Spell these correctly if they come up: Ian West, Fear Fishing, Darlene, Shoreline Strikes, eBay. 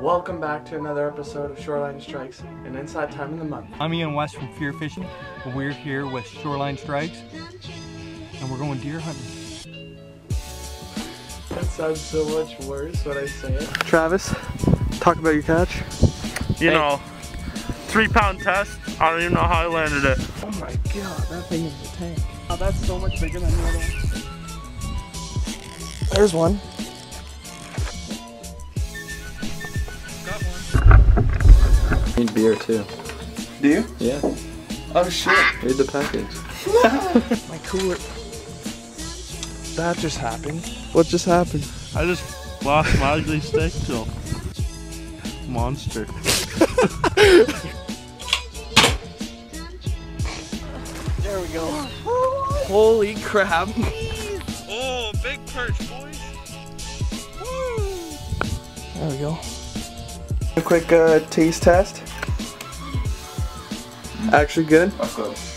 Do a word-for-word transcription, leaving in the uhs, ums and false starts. Welcome back to another episode of Shoreline Strikes, an inside time in the month. I'm Ian West from Fear Fishing. We're here with Shoreline Strikes, and we're going deer hunting. That sounds so much worse when I say it. Travis, talk about your catch. You hey. know, three pound test. I don't even know how I landed it. Oh my god, that thing is a tank. Oh, that's so much bigger than the other one. There's one. I need beer too. Do you? Yeah. Oh shit. Read the package. My cooler. That just happened. What just happened? I just lost my ugly stick till monster. There we go. Holy crap. Oh, big perch, boys. Woo. There we go. A quick uh, taste test. Actually good. Of course.